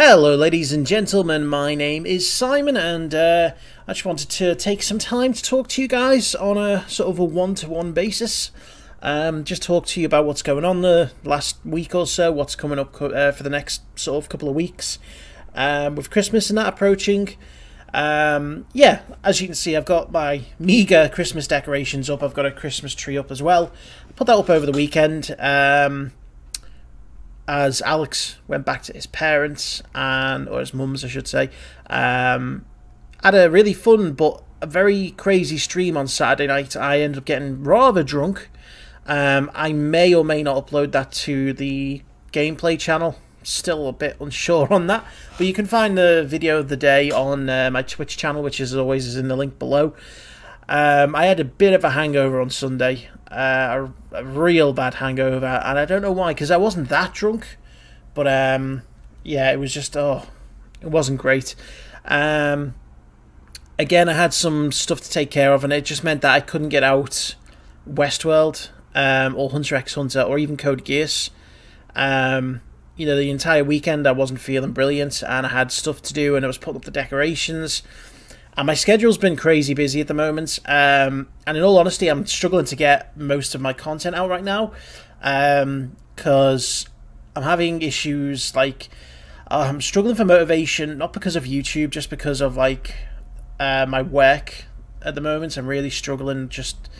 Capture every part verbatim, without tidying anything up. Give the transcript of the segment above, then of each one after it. Hello ladies and gentlemen, my name is Simon and uh, I just wanted to take some time to talk to you guys on a sort of a one-to-one basis. Um, just talk to you about what's going on the last week or so, what's coming up uh, for the next sort of couple of weeks um, with Christmas and that approaching. Um, yeah, as you can see I've got my meagre Christmas decorations up, I've got a Christmas tree up as well. I put that up over the weekend. Um, as Alex went back to his parents, and or his mum's I should say, um, had a really fun but a very crazy stream on Saturday night. I ended up getting rather drunk. Um, I may or may not upload that to the gameplay channel. Still a bit unsure on that. But you can find the video of the day on uh, my Twitch channel, which is always is in the link below. Um, I had a bit of a hangover on Sunday, uh, a, a real bad hangover, and I don't know why, because I wasn't that drunk, but um, yeah, it was just, oh, it wasn't great. Um, again, I had some stuff to take care of, and it just meant that I couldn't get out Westworld, um, or Hunter x Hunter, or even Code Gears. Um, you know, the entire weekend I wasn't feeling brilliant, and I had stuff to do, and I was putting up the decorations. And my schedule's been crazy busy at the moment, um, and in all honesty, I'm struggling to get most of my content out right now, because um, I'm having issues, like, uh, I'm struggling for motivation, not because of YouTube, just because of, like, uh, my work at the moment. I'm really struggling, just,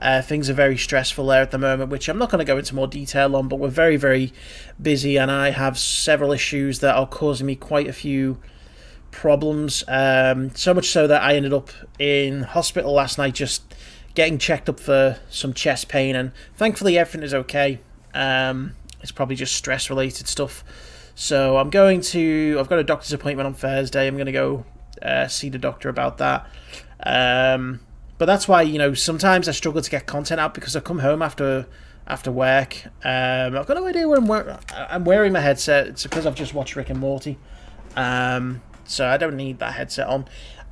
uh, things are very stressful there at the moment, which I'm not going to go into more detail on, but we're very, very busy, and I have several issues that are causing me quite a few problems, um, so much so that I ended up in hospital last night just getting checked up for some chest pain, and thankfully everything is okay. Um, it's probably just stress related stuff. So I'm going to, I've got a doctor's appointment on Thursday, I'm going to go uh, see the doctor about that. Um, but that's why, you know, sometimes I struggle to get content out, because I come home after after work, um, I've got no idea where I'm wearing, I'm wearing my headset, it's because I've just watched Rick and Morty. Um, So I don't need that headset on.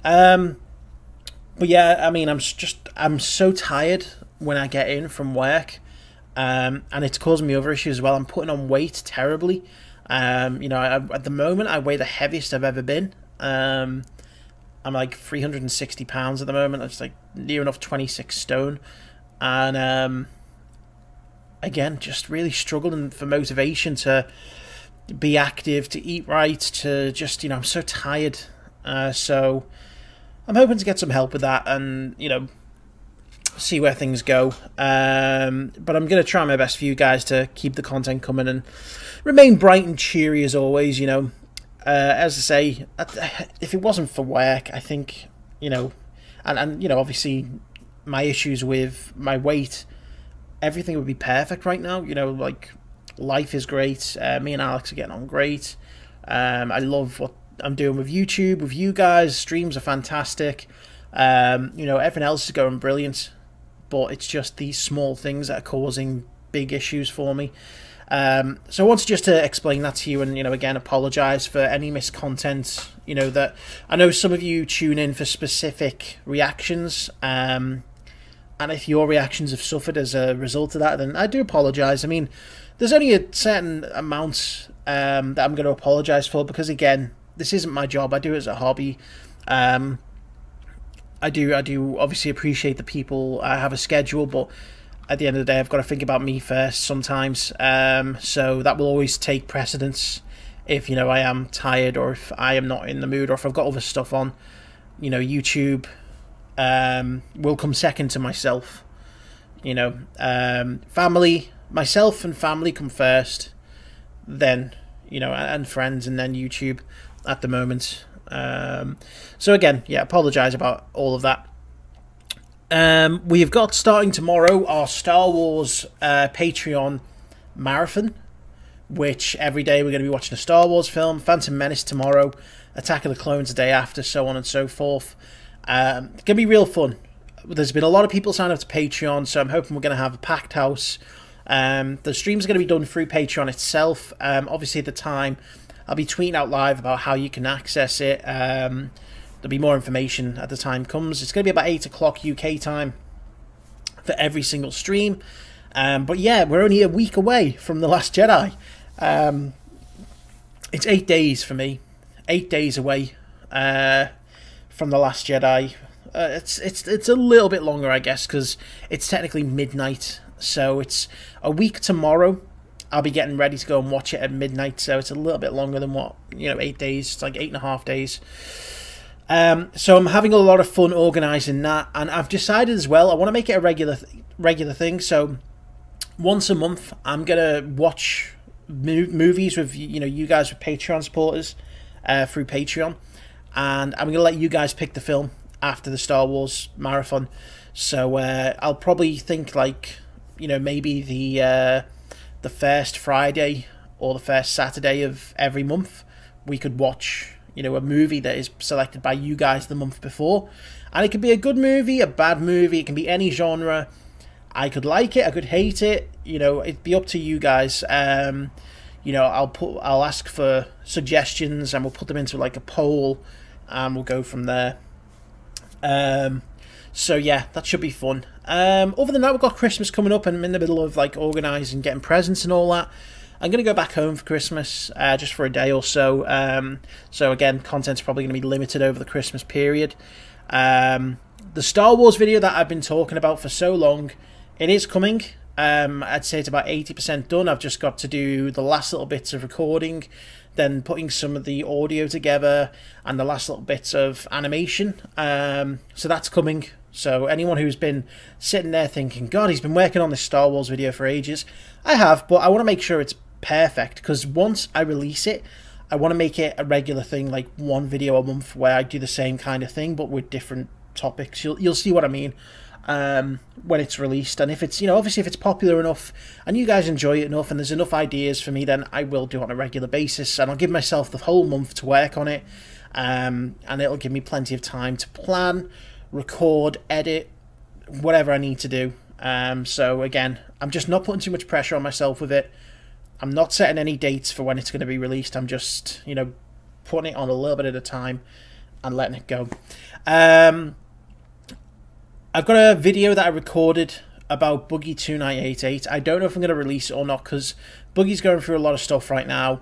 Um, but yeah, I mean, I'm just, I'm so tired when I get in from work. Um, and it's causing me other issues as well. I'm putting on weight terribly. Um, you know, I, at the moment, I weigh the heaviest I've ever been. Um, I'm like three hundred sixty pounds at the moment. That's like near enough twenty-six stone. And um, again, just really struggling for motivation to be active, to eat right, to just, you know, I'm so tired, uh, so I'm hoping to get some help with that and, you know, see where things go, um, but I'm going to try my best for you guys to keep the content coming and remain bright and cheery as always, you know. Uh, as I say, if it wasn't for work, I think, you know, and, and you know, obviously my issues with my weight, everything would be perfect right now, you know, like, life is great. Uh, me and Alex are getting on great. Um, I love what I'm doing with YouTube, with you guys. Streams are fantastic. Um, you know, everything else is going brilliant. But it's just these small things that are causing big issues for me. Um, so I wanted just to explain that to you and, you know, again, apologise for any missed content. You know, that I know some of you tune in for specific reactions. Um, and if your reactions have suffered as a result of that, then I do apologise. I mean, there's only a certain amount um, that I'm going to apologise for, because again, this isn't my job. I do it as a hobby. Um, I do, I do obviously appreciate the people. I have a schedule, but at the end of the day, I've got to think about me first sometimes. Um, so that will always take precedence. If, you know, I am tired, or if I am not in the mood, or if I've got other stuff on, you know, YouTube um, will come second to myself. You know, um, family. Myself and family come first, then, you know, and friends, and then YouTube at the moment. Um, so again, yeah, apologise about all of that. Um, we've got, starting tomorrow, our Star Wars uh, Patreon marathon, which every day we're going to be watching a Star Wars film, Phantom Menace tomorrow, Attack of the Clones the day after, so on and so forth. Um, it's going to be real fun. There's been a lot of people signing up to Patreon, so I'm hoping we're going to have a packed house. Um, the stream's going to be done through Patreon itself. Um, obviously, at the time, I'll be tweeting out live about how you can access it. Um, there'll be more information as the time comes. It's going to be about eight o'clock U K time for every single stream. Um, but yeah, we're only a week away from The Last Jedi. Um, it's eight days for me, eight days away uh, from The Last Jedi. Uh, it's it's it's a little bit longer, I guess, because it's technically midnight. So it's a week tomorrow. I'll be getting ready to go and watch it at midnight. So it's a little bit longer than what, you know, eight days. It's like eight and a half days. Um, so I'm having a lot of fun organising that, and I've decided as well I want to make it a regular th regular thing. So once a month, I'm gonna watch mo movies with you know you guys with Patreon supporters uh, through Patreon, and I'm gonna let you guys pick the film after the Star Wars marathon. So uh, I'll probably think like you know maybe the uh, the first Friday or the first Saturday of every month we could watch. You know, a movie that is selected by you guys the month before. And it could be a good movie, a bad movie, it can be any genre. I could like it, I could hate it, you know, it'd be up to you guys. Um, you know, I'll put I'll ask for suggestions and we'll put them into like a poll and we'll go from there. Um so yeah, that should be fun. Um other than that, we've got Christmas coming up and I'm in the middle of like organising, getting presents and all that. I'm going to go back home for Christmas, uh, just for a day or so. Um, so again, content's probably going to be limited over the Christmas period. Um, the Star Wars video that I've been talking about for so long, it is coming. Um, I'd say it's about eighty percent done. I've just got to do the last little bits of recording, then putting some of the audio together, and the last little bits of animation. Um, so that's coming. So anyone who's been sitting there thinking, God, he's been working on this Star Wars video for ages. I have, but I want to make sure it's perfect, because once I release it, I want to make it a regular thing, like one video a month where I do the same kind of thing but with different topics. You'll you'll see what I mean um when it's released, and if it's you know obviously if it's popular enough and you guys enjoy it enough and there's enough ideas for me, then I will do it on a regular basis, and I'll give myself the whole month to work on it, um and it'll give me plenty of time to plan, record, edit, whatever I need to do. Um so again, I'm just not putting too much pressure on myself with it. I'm not setting any dates for when it's going to be released. I'm just, you know, putting it on a little bit at a time and letting it go. Um, I've got a video that I recorded about Boogie two nine eight eight. I don't know if I'm going to release it or not, because Boogie's going through a lot of stuff right now.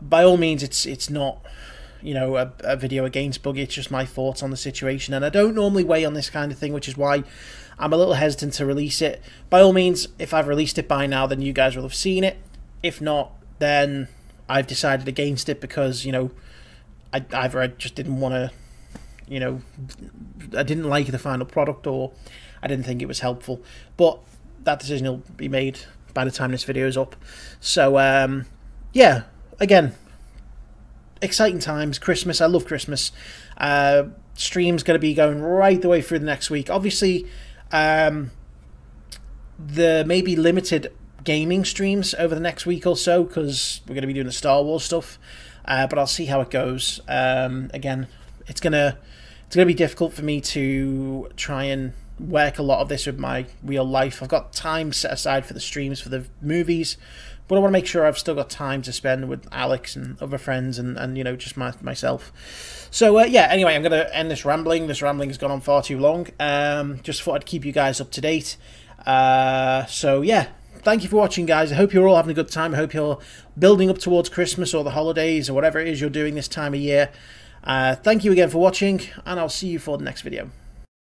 By all means, it's it's not, you know, a, a video against Boogie. It's just my thoughts on the situation. And I don't normally weigh on this kind of thing, which is why I'm a little hesitant to release it. By all means, if I've released it by now, then you guys will have seen it. If not, then I've decided against it because, you know, I, either I just didn't want to, you know, I didn't like the final product, or I didn't think it was helpful. But that decision will be made by the time this video is up. So, um, yeah, again, exciting times, Christmas. I love Christmas. Uh, stream's going to be going right the way through the next week. Obviously, um, there may be limited gaming streams over the next week or so, because we're going to be doing the Star Wars stuff, uh, but I'll see how it goes. Um, again, it's gonna it's gonna be difficult for me to try and work a lot of this with my real life. I've got time set aside for the streams for the movies, but I want to make sure I've still got time to spend with Alex and other friends, and, and you know just my, myself. So uh, yeah, anyway, I'm gonna end this rambling. This rambling has gone on far too long. Um, just thought I'd keep you guys up to date. Uh, so yeah. Thank you for watching, guys. I hope you're all having a good time. I hope you're building up towards Christmas or the holidays or whatever it is you're doing this time of year. Uh, thank you again for watching, and I'll see you for the next video.